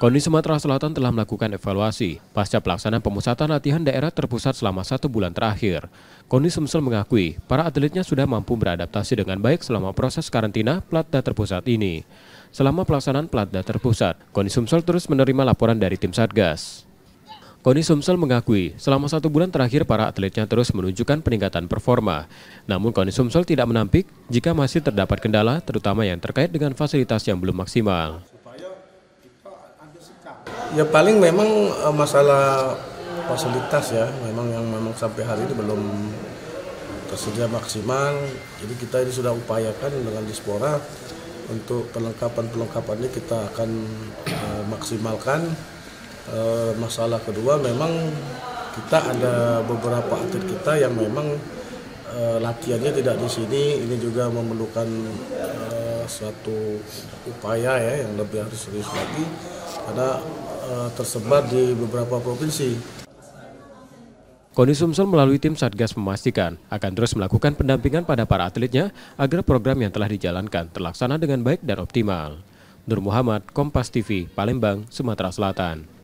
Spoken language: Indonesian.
KONI Sumatera Selatan telah melakukan evaluasi pasca pelaksanaan pemusatan latihan daerah terpusat selama 1 bulan terakhir. KONI Sumsel mengakui para atletnya sudah mampu beradaptasi dengan baik selama proses karantina Pelatda terpusat ini. Selama pelaksanaan Pelatda terpusat, KONI Sumsel terus menerima laporan dari tim Satgas. KONI Sumsel mengakui selama 1 bulan terakhir para atletnya terus menunjukkan peningkatan performa. Namun KONI Sumsel tidak menampik jika masih terdapat kendala, terutama yang terkait dengan fasilitas yang belum maksimal. Ya paling memang masalah fasilitas ya, memang sampai hari ini belum tersedia maksimal. Jadi kita ini sudah upayakan dengan dispora untuk perlengkapannya kita akan maksimalkan. Masalah kedua memang kita ada beberapa atlet kita yang memang latihannya tidak di sini. Ini juga memerlukan suatu upaya ya yang lebih harus serius lagi karena tersebar di beberapa provinsi. KONI Sumsel melalui tim Satgas memastikan akan terus melakukan pendampingan pada para atletnya agar program yang telah dijalankan terlaksana dengan baik dan optimal. Nur Muhammad, Kompas TV, Palembang, Sumatera Selatan.